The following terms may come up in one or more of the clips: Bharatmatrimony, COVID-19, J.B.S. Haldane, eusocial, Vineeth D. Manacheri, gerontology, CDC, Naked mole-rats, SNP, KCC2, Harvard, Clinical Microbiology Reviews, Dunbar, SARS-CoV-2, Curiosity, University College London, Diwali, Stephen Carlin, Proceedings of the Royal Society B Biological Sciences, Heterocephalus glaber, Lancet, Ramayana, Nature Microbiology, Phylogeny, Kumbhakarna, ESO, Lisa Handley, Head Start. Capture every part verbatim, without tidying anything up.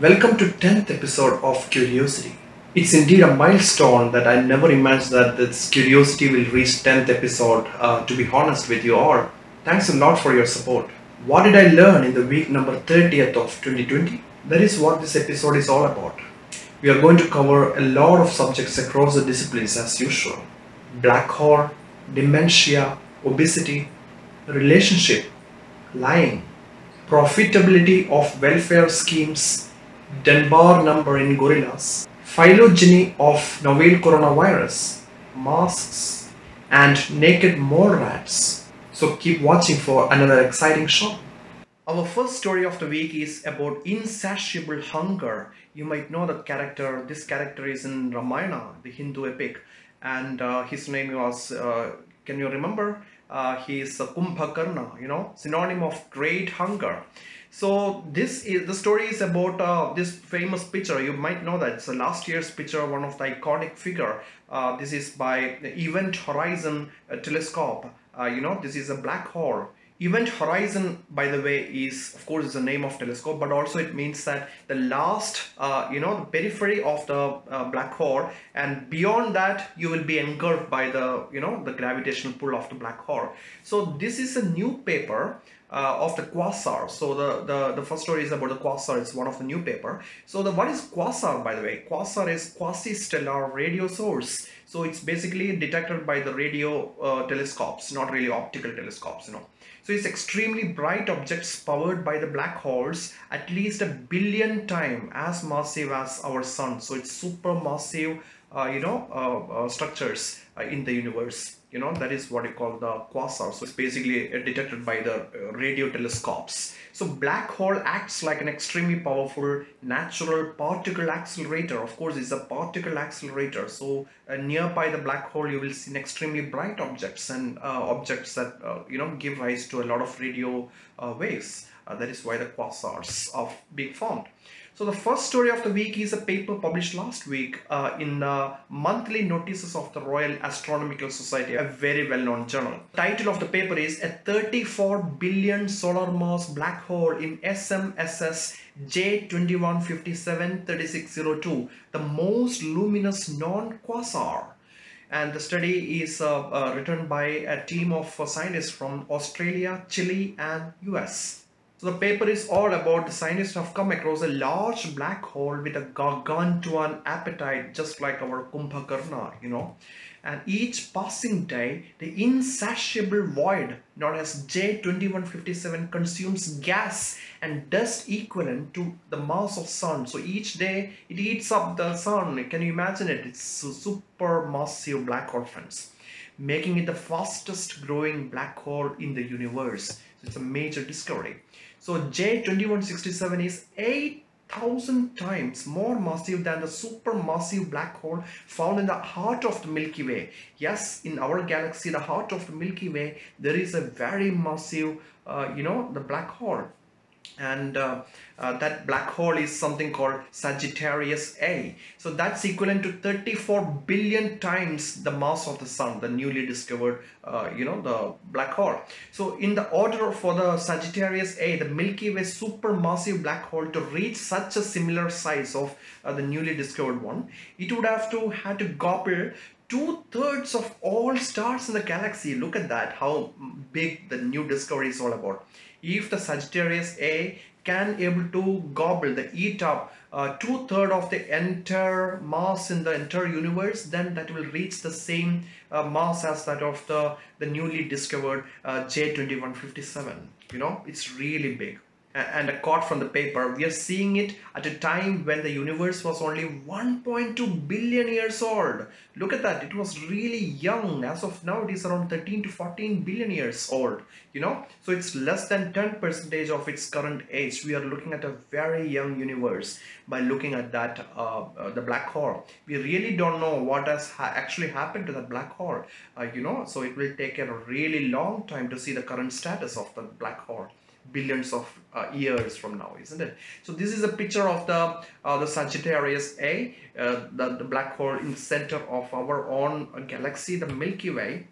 Welcome to tenth episode of Curiosity. It's indeed a milestone that I never imagined that this Curiosity will reach tenth episode, uh, to be honest with you all. Thanks a lot for your support. What did I learn in the week number thirtieth of twenty twenty? That is what this episode is all about. We are going to cover a lot of subjects across the disciplines as usual. Black hole, dementia, obesity, relationship, lying, profitability of welfare schemes, Dunbar number in gorillas, phylogeny of novel coronavirus, masks, and naked mole rats. So keep watching for another exciting show. Our first story of the week is about insatiable hunger. You might know the character, this character is in Ramayana, the Hindu epic, and uh, his name was, uh, can you remember? Uh, he is uh, Kumbhakarna, you know, synonym of great hunger. So this is, the story is about uh, this famous picture. You might know that it's a last year's picture, one of the iconic figure. Uh, this is by the Event Horizon uh, telescope. Uh, you know, this is a black hole. Event Horizon, by the way, is of course is the name of telescope, but also it means that the last, uh, you know, the periphery of the uh, black hole, and beyond that you will be engulfed by the, you know, the gravitational pull of the black hole. So this is a new paper uh, of the quasar. So the, the, the first story is about the quasar. It's one of the new paper. So the what is quasar, by the way? Quasar is quasi-stellar radio source. So it's basically detected by the radio uh, telescopes, not really optical telescopes, you know. So it's extremely bright objects powered by the black holes, at least a billion times as massive as our sun. So it's super massive, uh, you know, uh, uh, structures uh, in the universe. You know, that is what you call the quasar. So it's basically uh, detected by the uh, radio telescopes. So black hole acts like an extremely powerful natural particle accelerator. Of course, it's a particle accelerator. So uh, nearby the black hole, you will see extremely bright objects and uh, objects that, uh, you know, give rise to a lot of radio uh, waves. Uh, that is why the quasars are being formed. So the first story of the week is a paper published last week uh, in the monthly notices of the Royal Astronomical Society, a very well-known journal. The title of the paper is A thirty-four billion Solar Mass Black Hole in S M S S J two one five seven three six zero two, the most luminous non-quasar. And the study is uh, uh, written by a team of uh, scientists from Australia, Chile and U S. So the paper is all about the scientists have come across a large black hole with a gargantuan appetite, just like our Kumbhakarna, you know. And each passing day, the insatiable void known as J two one five seven consumes gas and dust equivalent to the mass of sun. So each day it eats up the sun. Can you imagine it? It's a super massive black hole, friends, making it the fastest growing black hole in the universe. It's a major discovery. So J two one six seven is eight thousand times more massive than the supermassive black hole found in the heart of the Milky Way. Yes, in our galaxy, the heart of the Milky Way, there is a very massive, uh, you know, the black hole. And uh, uh, that black hole is something called Sagittarius A. So that's equivalent to thirty-four billion times the mass of the sun, the newly discovered, uh, you know, the black hole. So in the order for the Sagittarius A, the Milky Way supermassive black hole to reach such a similar size of uh, the newly discovered one, it would have to had to gobble two-thirds of all stars in the galaxy. Look at that, how big the new discovery is all about. If the Sagittarius A can able to gobble, the eat up uh, two-thirds of the entire mass in the entire universe, then that will reach the same uh, mass as that of the, the newly discovered uh, J two one five seven. You know, it's really big. And a quote from the paper, we are seeing it at a time when the universe was only one point two billion years old. Look at that, it was really young. As of now, it is around thirteen to fourteen billion years old, you know. So it's less than ten percent of its current age. We are looking at a very young universe by looking at that, uh, uh, the black hole. We really don't know what has ha actually happened to that black hole, uh, you know. So it will take a really long time to see the current status of the black hole. Billions of uh, years from now, isn't it? So this is a picture of the uh, the Sagittarius A, uh, the, the black hole in the center of our own galaxy, the Milky Way.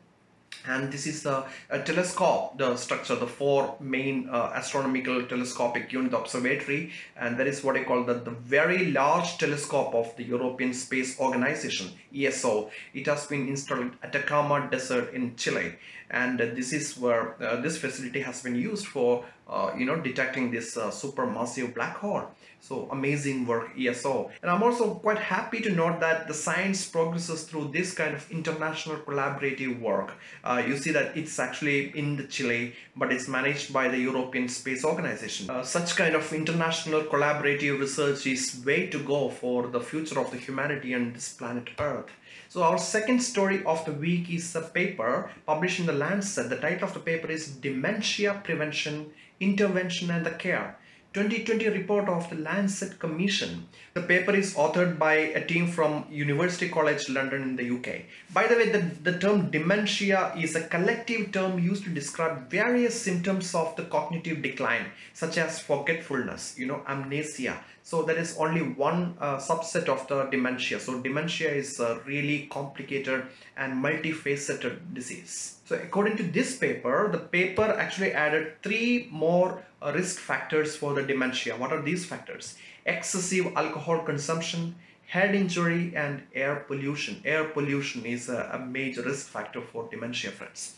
And this is a, a telescope, the structure, the four main uh, astronomical telescopic unit observatory, and that is what I call the, the very large telescope of the European Space Organization, E S O. It has been installed at Atacama Desert in Chile, and this is where uh, this facility has been used for uh, you know, detecting this uh, supermassive black hole. So amazing work, E S O. And I'm also quite happy to note that the science progresses through this kind of international collaborative work. Uh, you see that it's actually in the Chile, but it's managed by the European Space Organization. Uh, such kind of international collaborative research is way to go for the future of the humanity and this planet Earth. So our second story of the week is a paper published in the Lancet. The title of the paper is Dementia Prevention, Intervention and the Care. twenty twenty report of the Lancet Commission. The paper is authored by a team from University College London in the U K. By the way, the, the term dementia is a collective term used to describe various symptoms of the cognitive decline, such as forgetfulness, you know, amnesia. So there is only one uh, subset of the dementia. So dementia is a really complicated and multifaceted disease. So according to this paper, the paper actually added three more uh, risk factors for the dementia. What are these factors? Excessive alcohol consumption, head injury, and air pollution. Air pollution is a, a major risk factor for dementia, friends.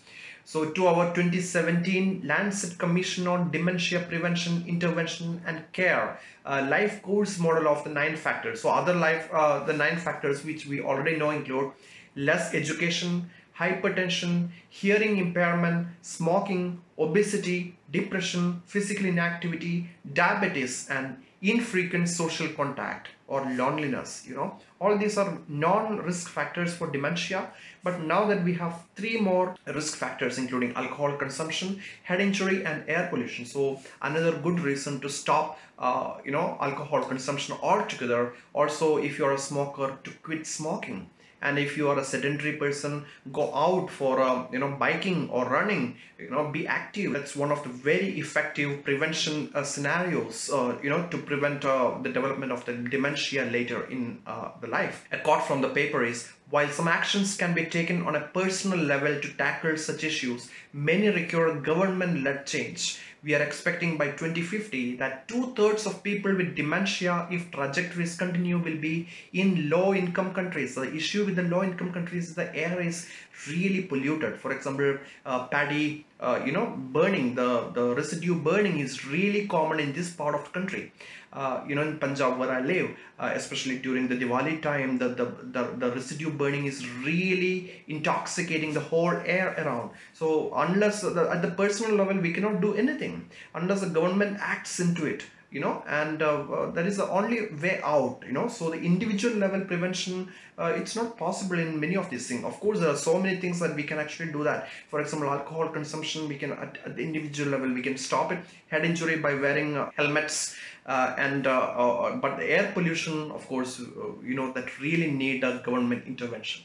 So to our twenty seventeen Lancet Commission on Dementia Prevention, Intervention and Care, uh, life course model of the nine factors. So other life, uh, the nine factors which we already know include less education, hypertension, hearing impairment, smoking, obesity, depression, physical inactivity, diabetes, and infrequent social contact or loneliness. You know, all these are non-risk factors for dementia, but now that we have three more risk factors including alcohol consumption, head injury and air pollution, so another good reason to stop uh, you know, alcohol consumption altogether. Also, if you are a smoker, to quit smoking. And if you are a sedentary person, go out for uh, you know, biking or running, you know, be active. That's one of the very effective prevention uh, scenarios, uh, you know, to prevent uh, the development of the dementia later in uh, the life. A quote from the paper is, while some actions can be taken on a personal level to tackle such issues, many require government-led change. We are expecting by twenty fifty that two-thirds of people with dementia, if trajectories continue, will be in low-income countries. The issue with the low-income countries is the air is really polluted. For example, uh, paddy, uh, you know, burning, the, the residue burning is really common in this part of the country. Uh, you know, in Punjab where I live, uh, especially during the Diwali time, the, the, the, the residue burning is really intoxicating the whole air around. So unless the, at the personal level, we cannot do anything unless the government acts into it, you know, and uh, uh, that is the only way out, you know. So the individual level prevention, uh, it's not possible in many of these things. Of course, there are so many things that we can actually do that. For example, alcohol consumption, we can at, at the individual level, we can stop it. Head injury by wearing uh, helmets. Uh, and uh, uh, but the air pollution, of course, uh, you know, that really need a government intervention.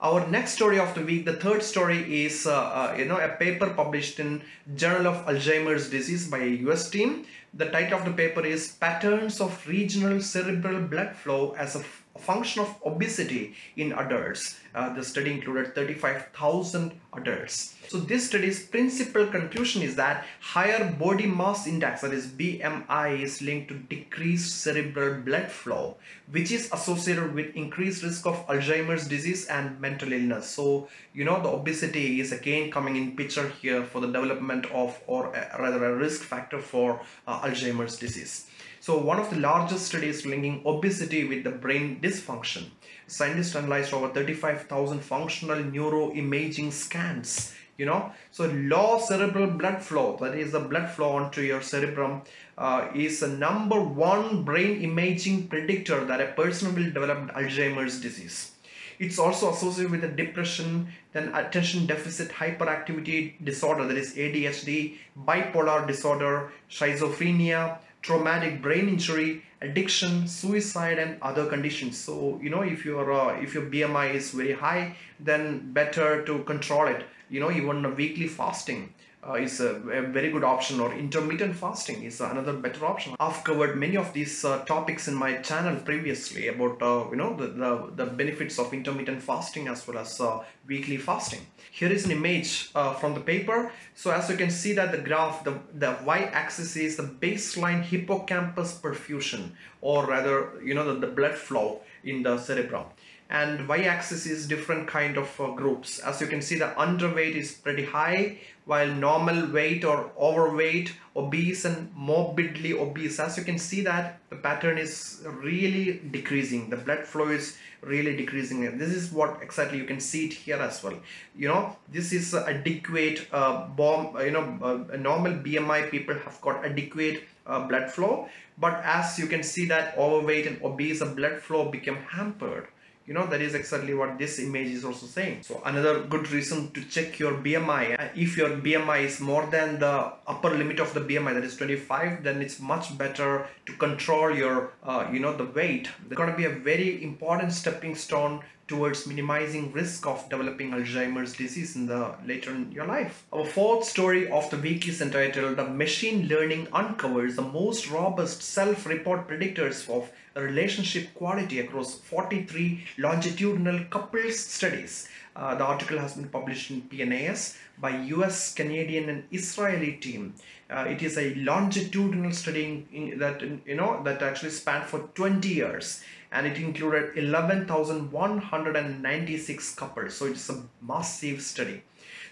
Our next story of the week, the third story is, uh, uh, you know, a paper published in Journal of Alzheimer's Disease by a U S team. The title of the paper is Patterns of Regional Cerebral Blood Flow as a Function of Obesity in Adults. Uh, the study included thirty-five thousand adults. So this study's principal conclusion is that higher body mass index, that is B M I, is linked to decreased cerebral blood flow, which is associated with increased risk of Alzheimer's disease and mental illness. So, you know, the obesity is again coming in picture here for the development of, or a, rather a risk factor for uh, Alzheimer's disease. So one of the largest studies linking obesity with the brain dysfunction. Scientists analyzed over thirty-five thousand functional neuroimaging scans, you know. So low cerebral blood flow, that is the blood flow onto your cerebrum, uh, is a number one brain imaging predictor that a person will develop Alzheimer's disease. It's also associated with a depression, then attention deficit hyperactivity disorder, that is A D H D, bipolar disorder, schizophrenia, traumatic brain injury, addiction, suicide and other conditions. So you know, if your uh, if your B M I is very high, then better to control it. You know, even a weekly fasting uh, is a, a very good option, or intermittent fasting is another better option. I've covered many of these uh, topics in my channel previously about uh, you know the, the the benefits of intermittent fasting as well as uh, weekly fasting. Here is an image uh, from the paper. So as you can see that the graph, the the y-axis is the baseline hippocampus perfusion, or rather you know the, the blood flow in the cerebrum. And y-axis is different kind of uh, groups. As you can see, the underweight is pretty high, while normal weight or overweight, obese and morbidly obese, as you can see that the pattern is really decreasing. The blood flow is really decreasing, and this is what exactly you can see it here as well. You know, this is adequate uh, bomb, you know, uh, normal B M I people have got adequate uh, blood flow, but as you can see that overweight and obese, the blood flow become hampered. You know, that is exactly what this image is also saying. So another good reason to check your B M I. If your B M I is more than the upper limit of the B M I, that is twenty-five, then it's much better to control your, uh, you know, the weight. That's going to be a very important stepping stone towards minimizing risk of developing Alzheimer's disease in the later in your life. Our fourth story of the week is entitled "The Machine Learning Uncovers the Most Robust Self-Report Predictors of Relationship Quality Across forty-three Longitudinal Couples Studies." Uh, the article has been published in P N A S by U S, Canadian and Israeli team. Uh, it is a longitudinal study in, that you know that actually spanned for twenty years. And it included eleven thousand one hundred ninety-six couples. So it's a massive study.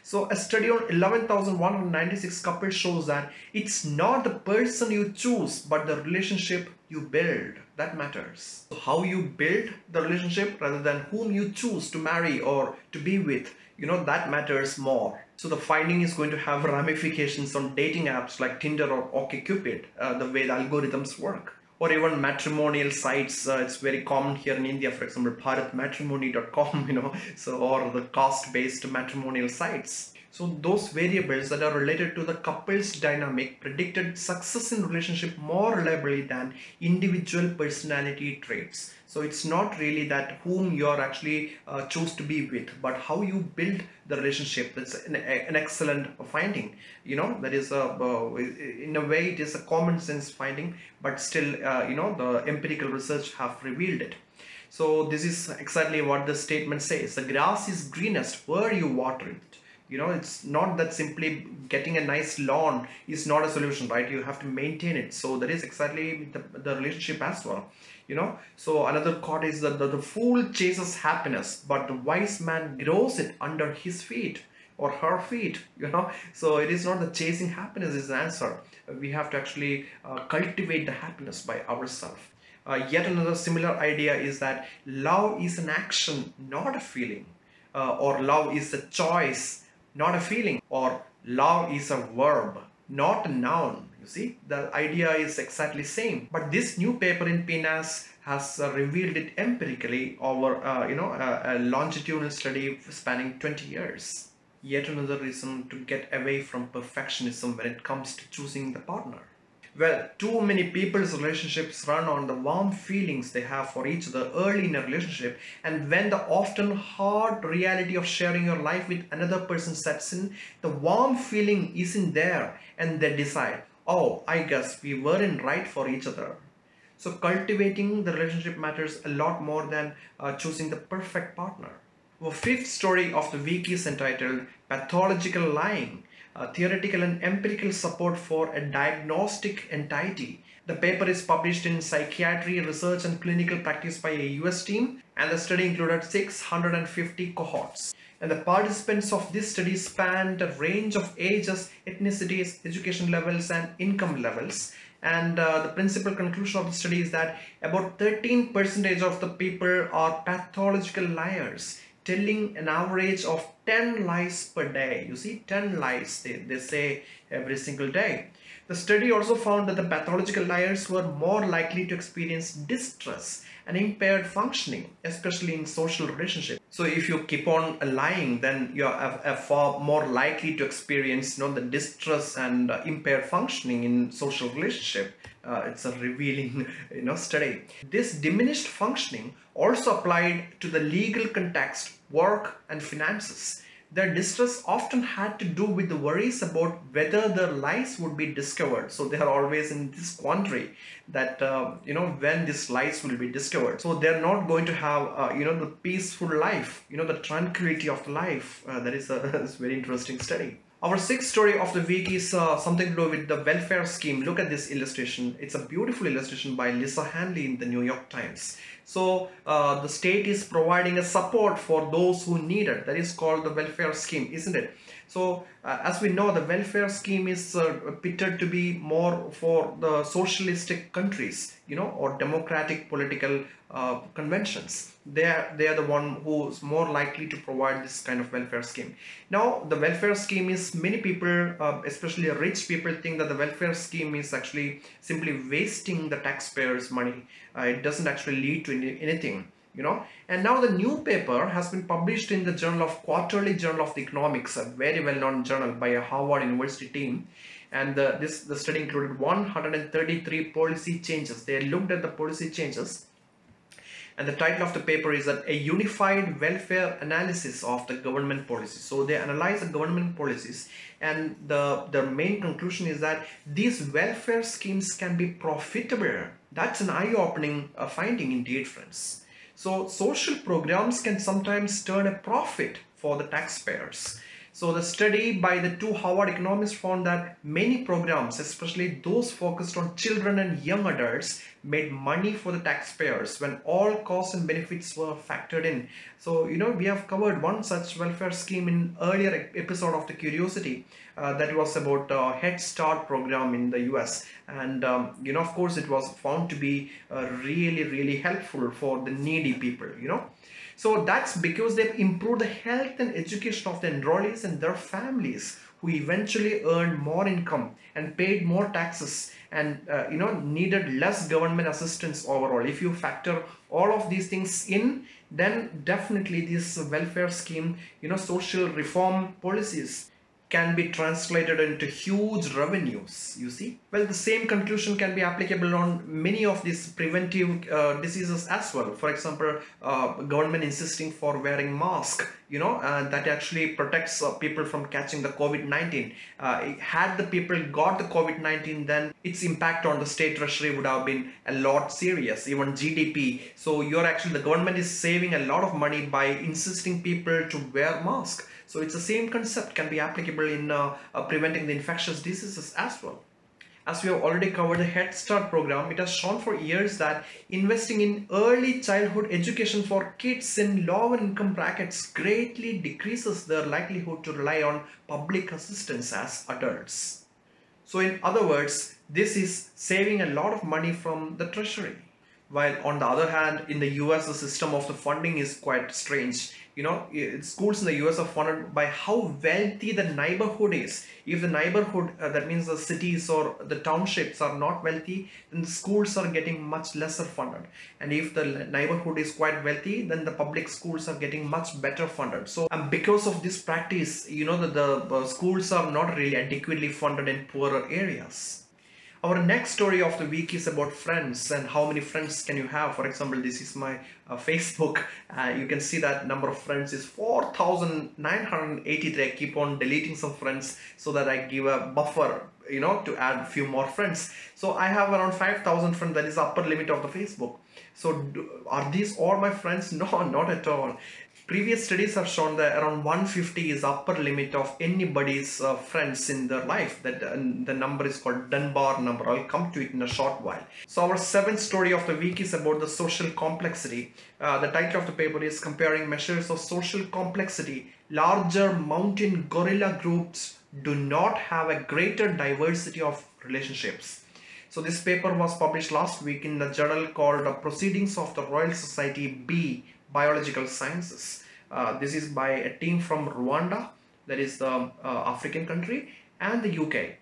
So a study on eleven thousand one hundred ninety-six couples shows that it's not the person you choose, but the relationship you build that matters. So how you build the relationship rather than whom you choose to marry or to be with, you know, that matters more. So the finding is going to have ramifications on dating apps like Tinder or OkCupid, uh, the way the algorithms work. Or even matrimonial sites, uh, it's very common here in India, for example, Bharatmatrimony dot com, you know, so, or the caste-based matrimonial sites. So those variables that are related to the couple's dynamic predicted success in relationship more reliably than individual personality traits. So it's not really that whom you're actually uh, choose to be with, but how you build the relationship. That's an, an excellent finding. You know, that is a, uh, in a way it is a common sense finding, but still, uh, you know, the empirical research have revealed it. So this is exactly what the statement says. The grass is greenest where you water it. You know, it's not that simply getting a nice lawn is not a solution, right? You have to maintain it. So that is exactly the, the relationship as well, you know. So another quote is that the, the fool chases happiness, but the wise man grows it under his feet or her feet, you know. So it is not the chasing happiness is the answer. We have to actually uh, cultivate the happiness by ourselves. Uh, yet another similar idea is that love is an action, not a feeling, uh, or love is a choice, not a feeling, or love is a verb, not a noun. You see, the idea is exactly same. But this new paper in P N A S has uh, revealed it empirically over uh, you know a, a longitudinal study spanning twenty years. Yet another reason to get away from perfectionism when it comes to choosing the partner. Well, too many people's relationships run on the warm feelings they have for each other early in a relationship, and when the often hard reality of sharing your life with another person sets in, the warm feeling isn't there, and they decide, oh, I guess we weren't right for each other. So cultivating the relationship matters a lot more than uh, choosing the perfect partner. Our fifth story of the week is entitled "Pathological Lying: Uh, theoretical and empirical support for a diagnostic entity." The paper is published in Psychiatry Research and Clinical Practice by a U S team, and the study included six hundred fifty cohorts. And the participants of this study spanned a range of ages, ethnicities, education levels, and income levels. And uh, the principal conclusion of the study is that about thirteen percent of the people are pathological liars, telling an average of ten lies per day. You see, ten lies they, they say every single day. The study also found that the pathological liars were more likely to experience distress and impaired functioning, especially in social relationships. So if you keep on lying, then you're a, a far more likely to experience you know, the distress and uh, impaired functioning in social relationship. Uh, it's a revealing, you know, study. This diminished functioning also applied to the legal context, work and finances. Their distress often had to do with the worries about whether their lies would be discovered. So they are always in this quandary that, uh, you know, when these lies will be discovered. So they're not going to have, uh, you know, the peaceful life, you know, the tranquility of life. Uh, that is a, a very interesting study. Our sixth story of the week is uh, something to do with the welfare scheme. Look at this illustration. It's a beautiful illustration by Lisa Handley in the New York Times. So uh, the state is providing a support for those who need it. That is called the welfare scheme, isn't it? So uh, as we know, the welfare scheme is uh, pitted to be more for the socialistic countries, you know, or democratic political uh, conventions. They are, they are the one who's more likely to provide this kind of welfare scheme. Now, the welfare scheme is many people, uh, especially rich people, think that the welfare scheme is actually simply wasting the taxpayers' money. Uh, it doesn't actually lead to any, anything. You know, and now the new paper has been published in the journal of Quarterly Journal of the Economics, a very well-known journal by a Harvard University team. And the, this the study included one hundred thirty-three policy changes. They looked at the policy changes, and the title of the paper is that a unified welfare analysis of the government policies. So they analyze the government policies, and the the main conclusion is that these welfare schemes can be profitable. That's an eye-opening uh, finding indeed, friends. So social programs can sometimes turn a profit for the taxpayers. So the study by the two Harvard economists found that many programs, especially those focused on children and young adults, made money for the taxpayers when all costs and benefits were factored in. So, you know, we have covered one such welfare scheme in earlier episode of the Curiosity. Uh, that was about uh, Head Start program in the U S, and um, you know, of course, it was found to be uh, really, really helpful for the needy people. You know, so that's because they've improved the health and education of the enrollees and their families, who eventually earned more income and paid more taxes, and uh, you know, needed less government assistance overall. If you factor all of these things in, then definitely this welfare scheme, you know, social reform policies can be translated into huge revenues, you see. Well, the same conclusion can be applicable on many of these preventive uh, diseases as well. For example, uh, government insisting for wearing masks, you know, uh, that actually protects uh, people from catching the COVID nineteen. Uh, had the people got the COVID nineteen, then its impact on the state treasury would have been a lot serious, even G D P. So you're actually, the government is saving a lot of money by insisting people to wear masks. So it's the same concept can be applicable in uh, uh, preventing the infectious diseases as well. As we have already covered the Head Start program, it has shown for years that investing in early childhood education for kids in lower income brackets greatly decreases their likelihood to rely on public assistance as adults. So in other words, this is saving a lot of money from the treasury. While on the other hand, in the U S, the system of the funding is quite strange. You know, schools in the U S are funded by how wealthy the neighborhood is. If the neighborhood, uh, that means the cities or the townships are not wealthy, then the schools are getting much lesser funded. And if the neighborhood is quite wealthy, then the public schools are getting much better funded. So um, because of this practice, you know, that the, the uh, schools are not really adequately funded in poorer areas. Our next story of the week is about friends and how many friends can you have. For example, this is my uh, Facebook. Uh, you can see that number of friends is four thousand nine hundred eighty-three. I keep on deleting some friends so that I give a buffer, you know, to add a few more friends. So I have around five thousand friends. That is the upper limit of the Facebook. So do, are these all my friends? No, not at all. Previous studies have shown that around one hundred fifty is upper limit of anybody's uh, friends in their life. That uh, the number is called Dunbar number. I'll come to it in a short while. So our seventh story of the week is about the social complexity. Uh, the title of the paper is Comparing Measures of Social Complexity. Larger mountain gorilla groups do not have a greater diversity of relationships. So this paper was published last week in the journal called uh, Proceedings of the Royal Society B Biological Sciences. Uh, this is by a team from Rwanda, that is the um, uh, African country, and the U K.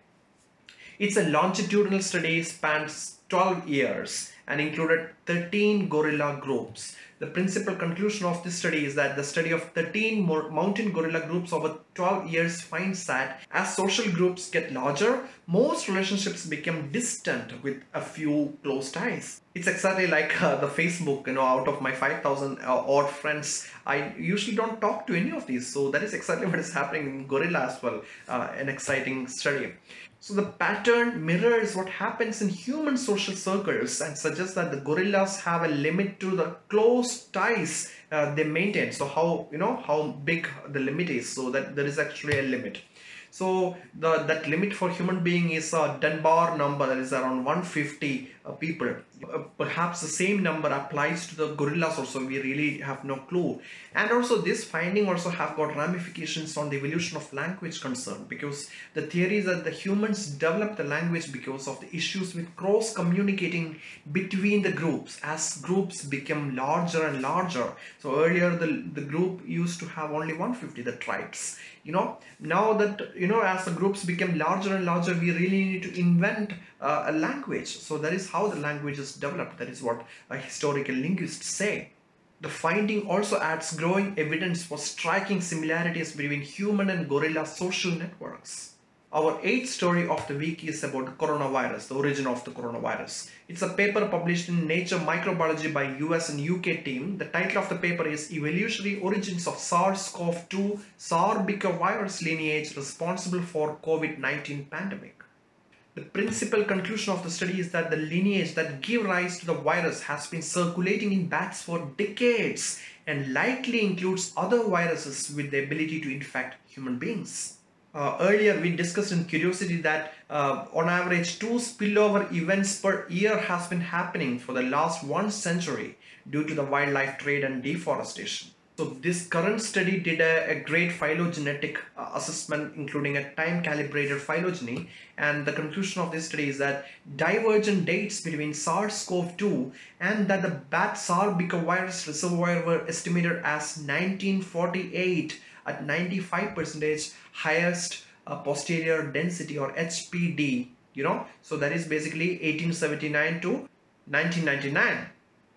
It's a longitudinal study, spans twelve years and included thirteen gorilla groups. The principal conclusion of this study is that the study of thirteen more mountain gorilla groups over twelve years finds that as social groups get larger, most relationships become distant with a few close ties. It's exactly like uh, the Facebook, you know, out of my five thousand uh, odd friends, I usually don't talk to any of these. So that is exactly what is happening in gorilla as well, uh, an exciting study. So the pattern mirrors what happens in human social circles and suggests that the gorillas have a limit to the close ties uh, they maintain. So how, you know, how big the limit is, so that there is actually a limit. So the, that limit for human being is a Dunbar number, that is around one hundred fifty uh, people. Uh, perhaps the same number applies to the gorillas also, we really have no clue. And also this finding also have got ramifications on the evolution of language concern, because the theory is that the humans developed the language because of the issues with cross-communicating between the groups as groups become larger and larger. So earlier the, the group used to have only one hundred fifty, the tribes. You know, now that, you know, as the groups become larger and larger, we really need to invent uh, a language. So that is how the language is developed. That is what uh, historical linguists say. The finding also adds growing evidence for striking similarities between human and gorilla social networks. Our eighth story of the week is about the coronavirus, the origin of the coronavirus. It's a paper published in Nature Microbiology by U S and U K team. The title of the paper is Evolutionary Origins of SARS CoV two SARBICA Virus Lineage Responsible for COVID nineteen Pandemic. The principal conclusion of the study is that the lineage that gave rise to the virus has been circulating in bats for decades and likely includes other viruses with the ability to infect human beings. Uh, earlier we discussed in Curiosity that uh, on average two spillover events per year has been happening for the last one century due to the wildlife trade and deforestation. So this current study did a, a great phylogenetic uh, assessment, including a time calibrated phylogeny, and the conclusion of this study is that divergent dates between SARS CoV two and that the bat SARBICA virus reservoir were estimated as nineteen forty-eight at ninety-five percent highest uh, posterior density, or H P D, you know, so that is basically eighteen seventy-nine to nineteen ninety-nine,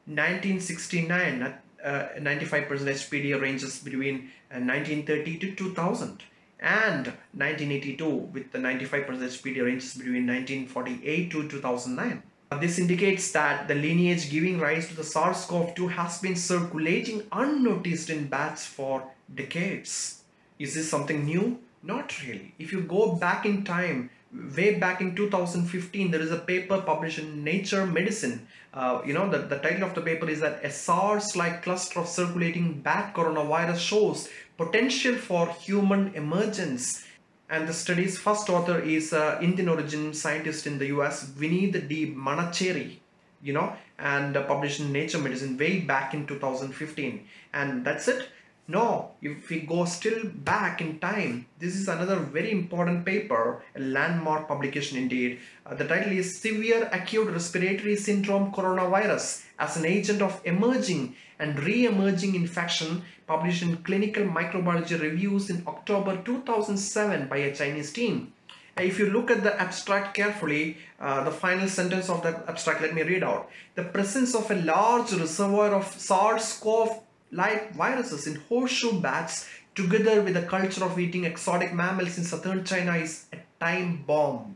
nineteen sixty-nine at uh, ninety-five percent H P D ranges between uh, nineteen thirty to two thousand, and nineteen eighty-two with the ninety-five percent H P D ranges between nineteen forty-eight to two thousand nine. This indicates that the lineage giving rise to the SARS CoV two has been circulating unnoticed in bats for decades. Is this something new? Not really. If you go back in time, way back in two thousand fifteen, there is a paper published in Nature Medicine. Uh, you know, the, the title of the paper is that a SARS-like cluster of circulating bat coronavirus shows potential for human emergence. And the study's first author is uh, Indian origin scientist in the U S, Vineeth D. Manacheri, you know, and uh, published in Nature Medicine way back in two thousand fifteen. And that's it. No, if we go still back in time, this is another very important paper, a landmark publication indeed. Uh, the title is Severe Acute Respiratory Syndrome Coronavirus as an Agent of Emerging and Re-Emerging Infection, published in Clinical Microbiology Reviews in October two thousand seven by a Chinese team. If you look at the abstract carefully, uh, the final sentence of the abstract, let me read out. The presence of a large reservoir of SARS CoV two like viruses in horseshoe bats, together with the culture of eating exotic mammals in southern China, is a time bomb.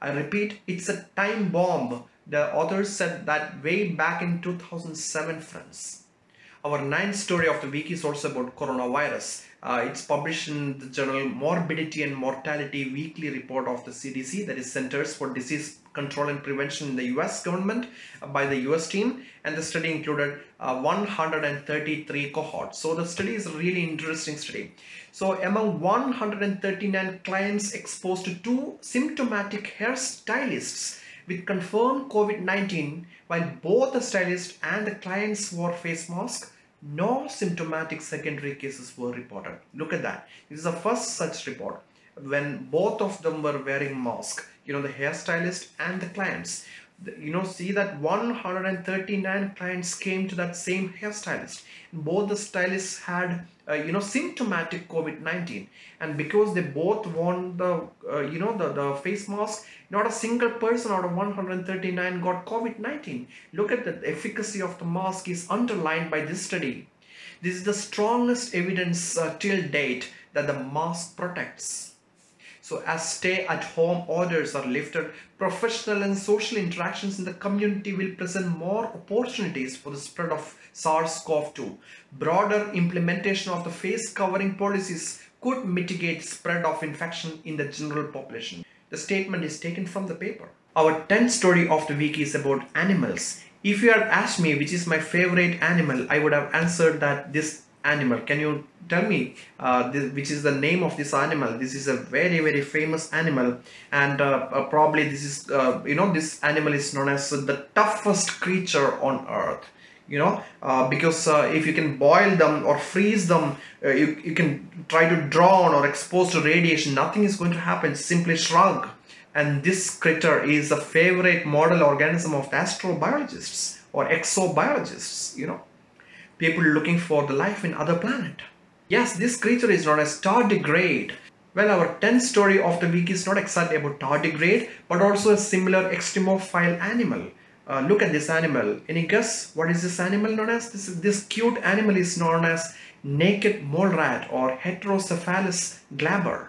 I repeat, it's a time bomb. The authors said that way back in two thousand seven, friends. Our ninth story of the week is also about coronavirus. Uh, it's published in the journal Morbidity and Mortality Weekly Report of the C D C, that is Centers for Disease Control and Prevention in the U S government, uh, by the U S team, and the study included uh, one hundred thirty-three cohorts. So the study is a really interesting study. So among one hundred thirty-nine clients exposed to two symptomatic hairstylists with confirmed COVID nineteen, while both the stylist and the clients wore face masks, no symptomatic secondary cases were reported. Look at that. This is the first such report when both of them were wearing masks, you know, the hairstylist and the clients. you know, see that one hundred thirty-nine clients came to that same hairstylist. Both the stylists had, uh, you know, symptomatic COVID nineteen, and because they both worn the, uh, you know, the, the face mask, not a single person out of one hundred thirty-nine got COVID nineteen. Look at the efficacy of the mask is underlined by this study. This is the strongest evidence uh, till date that the mask protects. So as stay-at-home orders are lifted, professional and social interactions in the community will present more opportunities for the spread of SARS CoV two. Broader implementation of the face covering policies could mitigate spread of infection in the general population. The statement is taken from the paper. Our tenth story of the week is about animals. If you had asked me which is my favorite animal, I would have answered that this animal. Can you tell me uh, this, which is the name of this animal? This is a very very famous animal, and uh, uh, probably this is uh, you know, this animal is known as the toughest creature on earth, you know, uh, because uh, if you can boil them or freeze them, uh, you, you can try to drown or expose to radiation, nothing is going to happen, simply shrug. And this critter is a favorite model organism of the astrobiologists or exobiologists, you know, people looking for the life in other planet. Yes, this creature is known as tardigrade. Well, our tenth story of the week is not exactly about tardigrade, but also a similar extremophile animal. Uh, look at this animal. Any guess what is this animal known as? This, this cute animal is known as naked mole rat or heterocephalus glaber.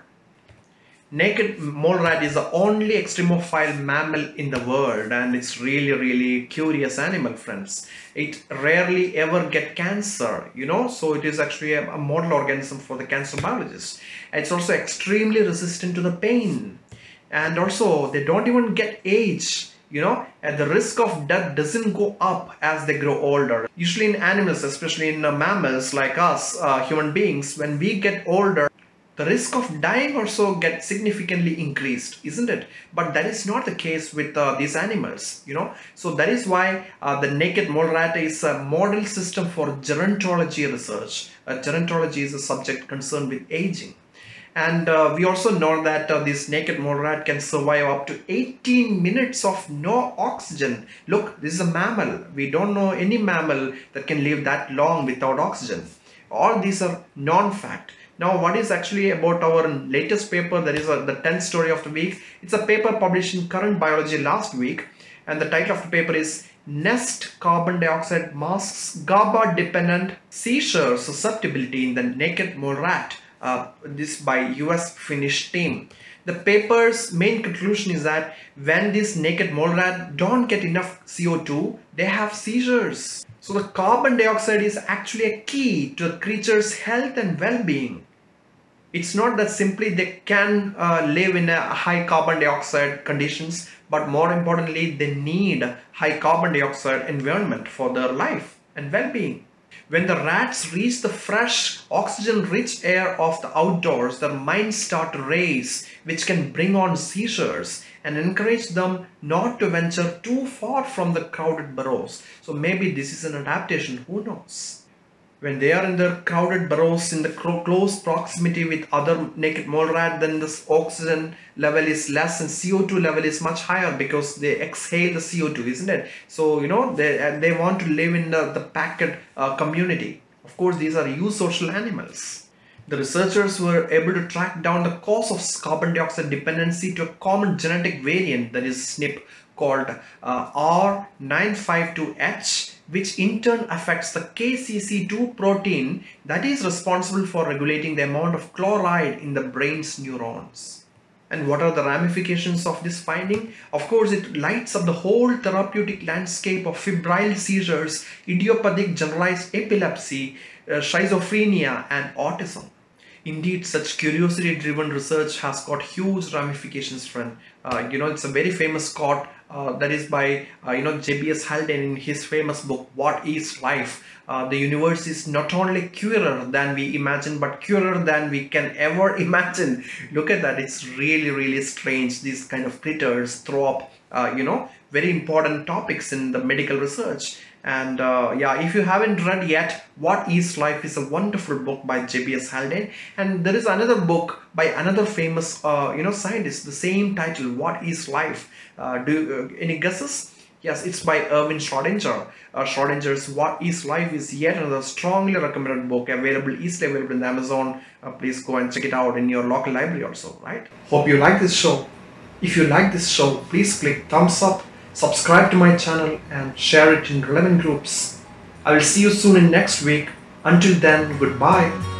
Naked mole rat is the only extremophile mammal in the world, and it's really really curious animal, friends. It rarely ever get cancer, you know, so it is actually a, a model organism for the cancer biologists. It's also extremely resistant to the pain, and also they don't even get age, you know, and the risk of death doesn't go up as they grow older. Usually in animals, especially in uh, mammals like us, uh, human beings, when we get older, the risk of dying also gets significantly increased, isn't it? But that is not the case with uh, these animals, you know. So that is why uh, the naked mole rat is a model system for gerontology research. Uh, gerontology is a subject concerned with aging. And uh, we also know that uh, this naked mole rat can survive up to eighteen minutes of no oxygen. Look, this is a mammal. We don't know any mammal that can live that long without oxygen. All these are non-fact. Now, what is actually about our latest paper, that is uh, the tenth story of the week. It's a paper published in Current Biology last week, and the title of the paper is Nest Carbon Dioxide Masks GABA-Dependent Seizure Susceptibility in the Naked Mole Rat, uh, this by U S Finnish team. The paper's main conclusion is that when these naked mole rats don't get enough C O two, they have seizures. So the carbon dioxide is actually a key to a creature's health and well-being. It's not that simply they can uh, live in a high carbon dioxide conditions, but more importantly, they need high carbon dioxide environment for their life and well-being. When the rats reach the fresh, oxygen-rich air of the outdoors, their minds start to race, which can bring on seizures and encourage them not to venture too far from the crowded burrows. So maybe this is an adaptation, who knows? When they are in their crowded burrows in the close proximity with other naked mole rat, then this oxygen level is less and C O two level is much higher because they exhale the C O two, isn't it? So, you know, they, they want to live in the, the packed uh, community. Of course, these are eusocial animals. The researchers were able to track down the cause of carbon dioxide dependency to a common genetic variant, that is S N P, called uh, R nine five two H, which in turn affects the K C C two protein that is responsible for regulating the amount of chloride in the brain's neurons. And what are the ramifications of this finding? Of course, it lights up the whole therapeutic landscape of febrile seizures, idiopathic generalized epilepsy, uh, schizophrenia, and autism. Indeed, such curiosity-driven research has got huge ramifications, friend. Uh, you know, it's a very famous quote uh, that is by, uh, you know, J B S Haldane in his famous book, What is Life? Uh, the universe is not only curer than we imagine, but curer than we can ever imagine. Look at that. It's really, really strange. These kind of critters throw up, uh, you know, very important topics in the medical research. And uh, yeah, if you haven't read yet, What is Life is a wonderful book by J B S Haldane. And there is another book by another famous, uh, you know, scientist, the same title, What is Life? Uh, do uh, any guesses? Yes, it's by Erwin Schrödinger. Uh, Schrodinger's What is Life is yet another strongly recommended book, available easily available in Amazon. Uh, please go and check it out in your local library also, right? Hope you like this show. If you like this show, please click thumbs up, subscribe to my channel and share it in relevant groups. I will see you soon in next week. Until then, goodbye.